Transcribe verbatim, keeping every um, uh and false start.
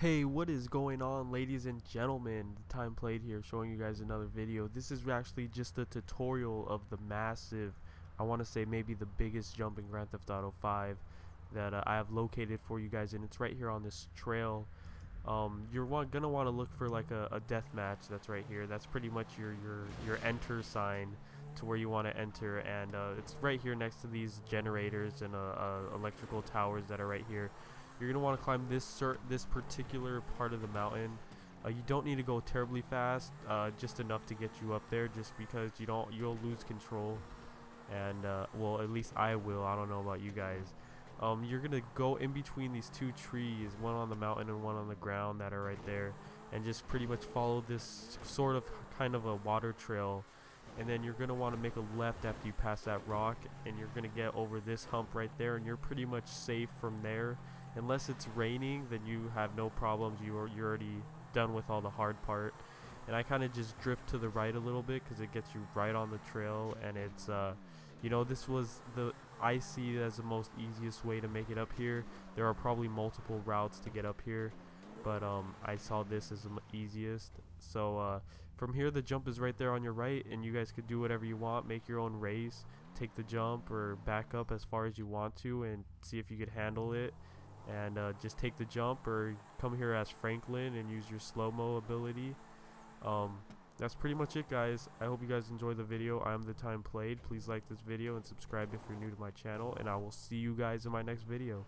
Hey, what is going on, ladies and gentlemen? Time Played here, showing you guys another video. This is actually just a tutorial of the massive, I want to say maybe the biggest jump in Grand Theft Auto five that uh, I have located for you guys, and it's right here on this trail. Um, you're wa gonna want to look for like a, a death match that's right here. That's pretty much your your your enter sign to where you want to enter, and uh, it's right here next to these generators and uh, uh, electrical towers that are right here. You're gonna want to climb this cert this particular part of the mountain. Uh, you don't need to go terribly fast, uh, just enough to get you up there, just because you don't you'll lose control, and uh, well, at least I will. I don't know about you guys. Um, you're gonna go in between these two trees, one on the mountain and one on the ground that are right there, and just pretty much follow this sort of kind of a water trail. And then you're gonna want to make a left after you pass that rock, and you're gonna get over this hump right there, and you're pretty much safe from there. Unless it's raining, then you have no problems. You are, you're already done with all the hard part. And I kind of just drift to the right a little bit because it gets you right on the trail. And it's, uh, you know, this was the, I see it as the most easiest way to make it up here. There are probably multiple routes to get up here, but um, I saw this as the easiest. So uh, from here, the jump is right there on your right, and you guys could do whatever you want. Make your own race, take the jump, or back up as far as you want to and see if you could handle it. And uh, just take the jump, or come here as Franklin and use your slow-mo ability. Um, that's pretty much it, guys. I hope you guys enjoyed the video. I'm The Time Played. Please like this video and subscribe if you're new to my channel, and I will see you guys in my next video.